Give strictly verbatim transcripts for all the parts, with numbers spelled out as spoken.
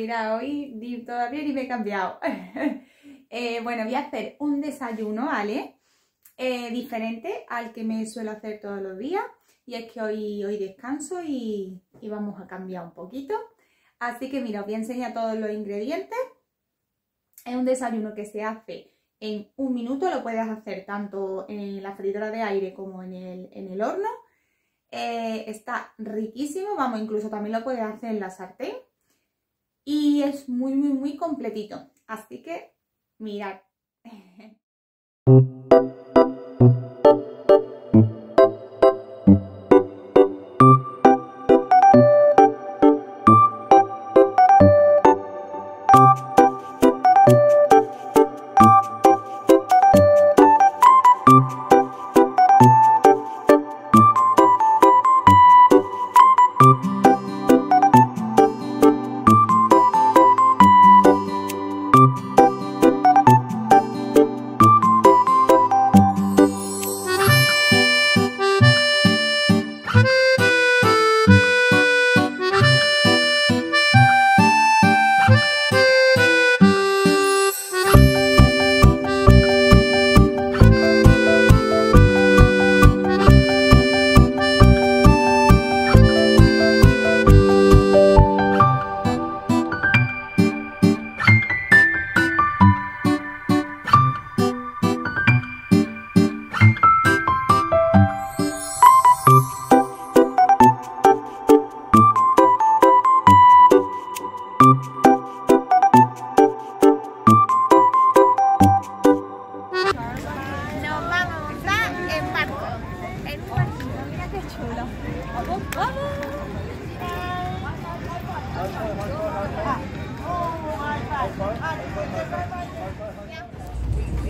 mira, hoy todavía ni me he cambiado. eh, bueno, voy a hacer un desayuno, ¿vale? Eh, diferente al que me suelo hacer todos los días. Y es que hoy, hoy descanso y, y vamos a cambiar un poquito. Así que mira, os voy a enseñar todos los ingredientes. Es un desayuno que se hace en un minuto. Lo puedes hacer tanto en la freidora de aire como en el, en el horno. Eh, está riquísimo, vamos, incluso también lo puedes hacer en la sartén. Y es muy, muy, muy completito. Así que mirad.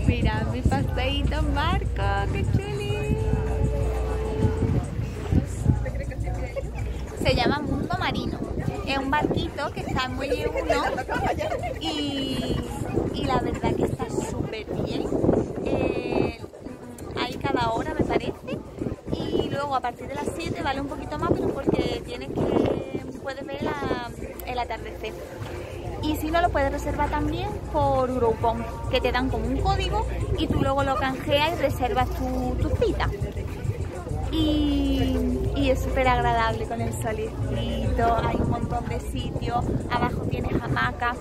Mirad mi paseíto Marco, qué chuli. Se llama Mundo Marino. Es un barquito que está en muelle uno y, y la verdad que está súper bien. Eh, hay cada hora, me parece. Y luego a partir de las siete vale un poquito más, pero porque tienes que puedes ver la, el atardecer. Y si no, lo puedes reservar también por Groupon, que te dan como un código y tú luego lo canjeas y reservas tu, tu cita. Y, y es súper agradable con el solecito, hay un montón de sitios, abajo tienes hamacas,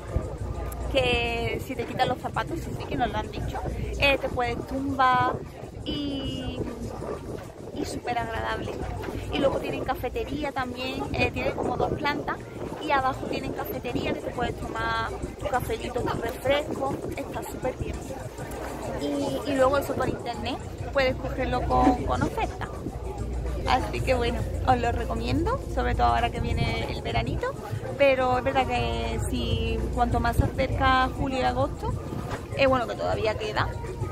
que si te quitas los zapatos, sí, sí que nos lo han dicho, eh, te puedes tumbar y, y súper agradable. Y luego tienen cafetería también, eh, tienen como dos plantas. Y abajo tienen cafetería que te puedes tomar tu cafecito, tu refresco, está súper bien. Y, y luego eso por internet puedes cogerlo con, con oferta. Así que bueno, os lo recomiendo, sobre todo ahora que viene el veranito. Pero es verdad que si cuanto más se acerca julio y agosto, eh, bueno, que todavía queda,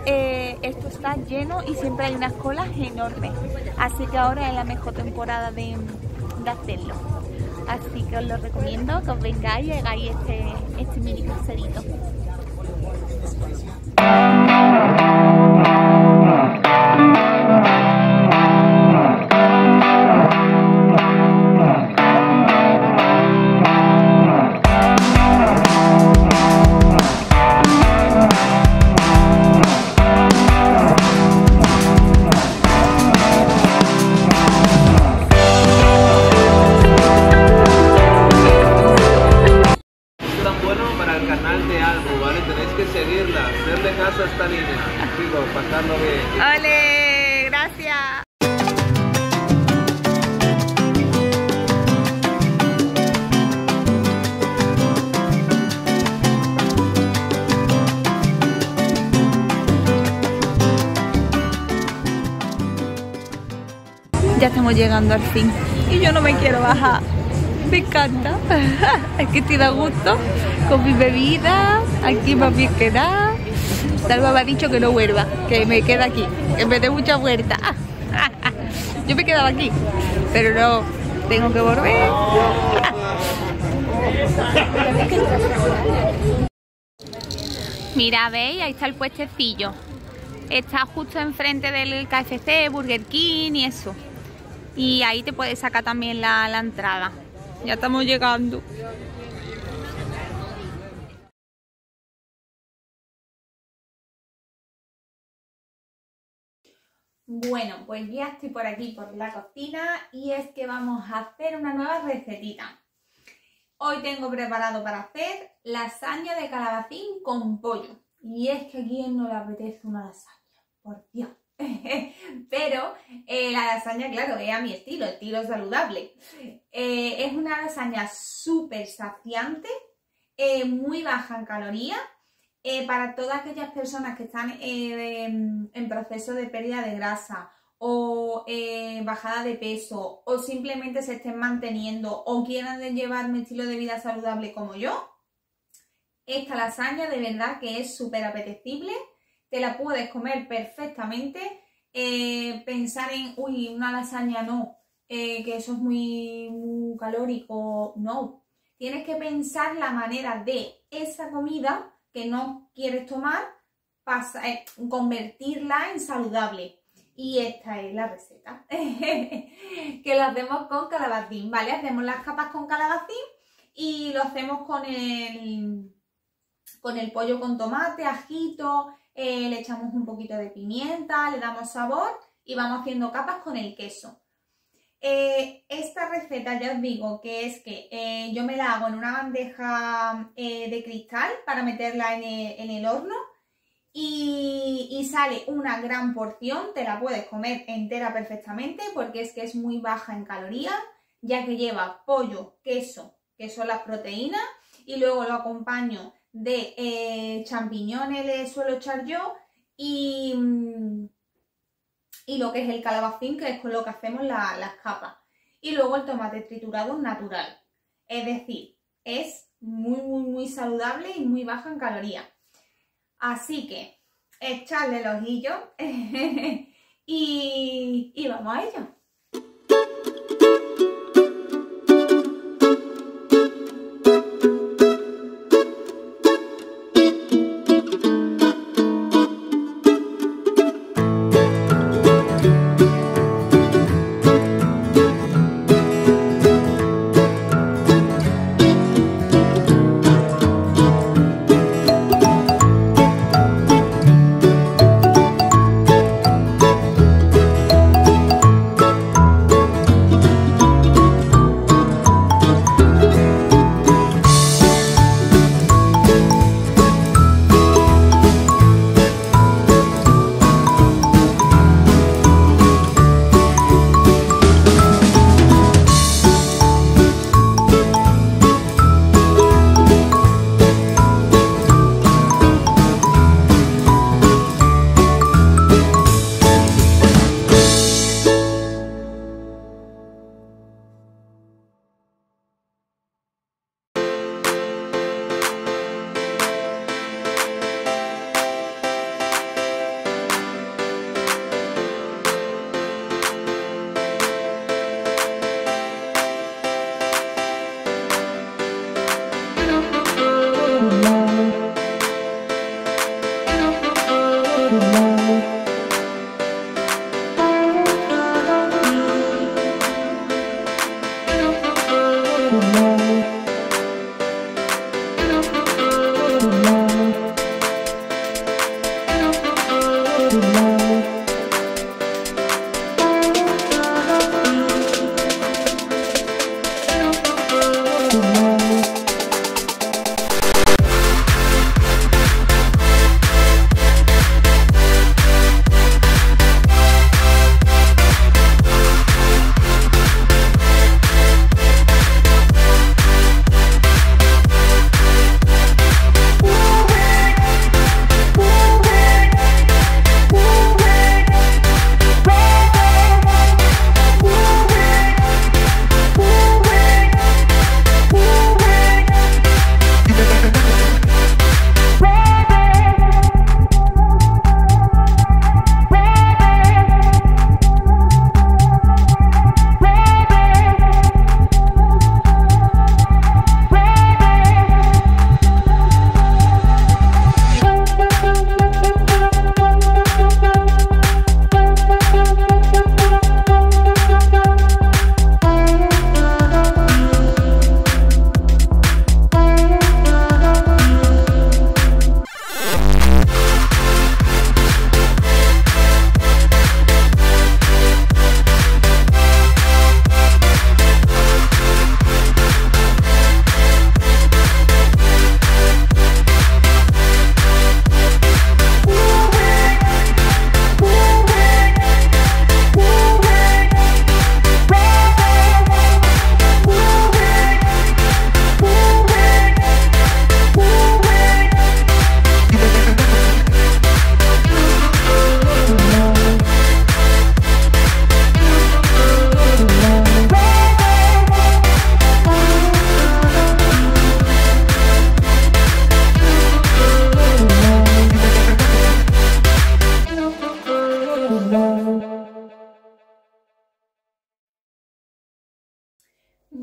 eh, esto está lleno y siempre hay unas colas enormes. Así que ahora es la mejor temporada de, de hacerlo. Así que os lo recomiendo, que os vengáis y hagáis este, este mini crucerito. Ya estamos llegando al fin y yo no me quiero bajar, me encanta, es que estoy de gusto con mi bebida, aquí más bien que nada. Salva me ha dicho que no vuelva, que me queda aquí, que me dé mucha vuelta. Yo me quedaba aquí, pero no, tengo que volver. Mira, veis, ahí está el puestecillo, está justo enfrente del K F C, Burger King y eso. Y ahí te puedes sacar también la, la entrada. Ya estamos llegando. Bueno, pues ya estoy por aquí, por la cocina, y es que vamos a hacer una nueva recetita. Hoy tengo preparado para hacer lasaña de calabacín con pollo. Y es que a quién no le apetece una lasaña, por Dios. Pero eh, la lasaña, claro, es a mi estilo, estilo saludable. Eh, es una lasaña súper saciante, eh, muy baja en calorías. Eh, para todas aquellas personas que están eh, en, en proceso de pérdida de grasa o eh, bajada de peso o simplemente se estén manteniendo o quieran llevar un estilo de vida saludable como yo, esta lasaña de verdad que es súper apetecible, te la puedes comer perfectamente. Eh, pensar en, uy, una lasaña no, eh, que eso es muy, muy calórico, no. Tienes que pensar la manera de esa comida que no quieres tomar, pasa, eh, convertirla en saludable. Y esta es la receta, que lo hacemos con calabacín, ¿vale? Hacemos las capas con calabacín y lo hacemos con el, con el pollo con tomate, ajito, eh, le echamos un poquito de pimienta, le damos sabor y vamos haciendo capas con el queso. Eh, esta receta ya os digo que es que eh, yo me la hago en una bandeja eh, de cristal para meterla en el, en el horno y, y sale una gran porción, te la puedes comer entera perfectamente porque es que es muy baja en calorías, ya que lleva pollo, queso, que son las proteínas, y luego lo acompaño de eh, champiñones, le suelo echar yo, y... Mmm, y lo que es el calabacín, que es con lo que hacemos la, las capas. Y luego el tomate triturado natural. Es decir, es muy, muy, muy saludable y muy baja en calorías. Así que, echarle el ojillo y, y vamos a ello.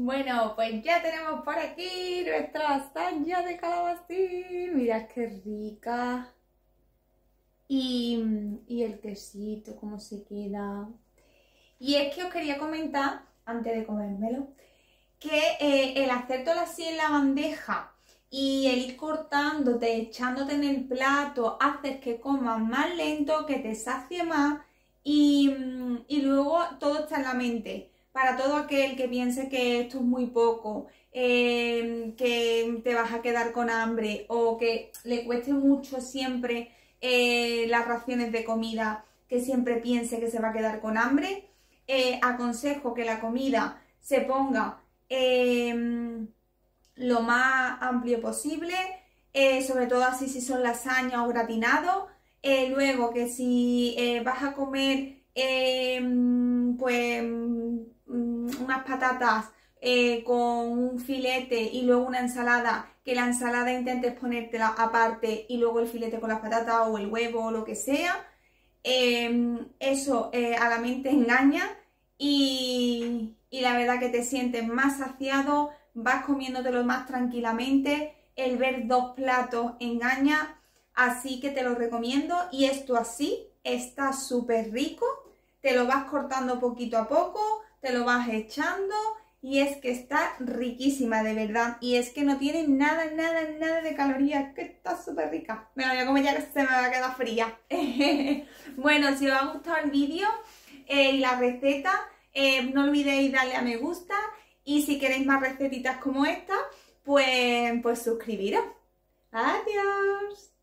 Bueno, pues ya tenemos por aquí nuestra lasaña de calabacín. Mirad qué rica. Y, y el quesito, cómo se queda. Y es que os quería comentar, antes de comérmelo, que eh, el hacer todo así en la bandeja y el ir cortándote, echándote en el plato, haces que comas más lento, que te sacie más y, y luego todo está en la mente. Para todo aquel que piense que esto es muy poco, eh, que te vas a quedar con hambre o que le cueste mucho siempre eh, las raciones de comida, que siempre piense que se va a quedar con hambre, eh, aconsejo que la comida se ponga eh, lo más amplio posible, eh, sobre todo así si son lasañas o gratinados, eh, luego que si eh, vas a comer eh, pues unas patatas eh, con un filete y luego una ensalada, que la ensalada intentes ponértela aparte y luego el filete con las patatas o el huevo o lo que sea, eh, eso eh, a la mente engaña y, y la verdad que te sientes más saciado, vas comiéndotelo más tranquilamente, el ver dos platos engaña, así que te lo recomiendo. Y esto así está súper rico, te lo vas cortando poquito a poco, te lo vas echando y es que está riquísima de verdad. Y es que no tiene nada, nada, nada de calorías, que está súper rica. Me la voy a comer ya que se me va a quedar fría. Bueno, si os ha gustado el vídeo eh, y la receta, eh, no olvidéis darle a me gusta. Y si queréis más recetitas como esta, pues, pues suscribiros. ¡Adiós!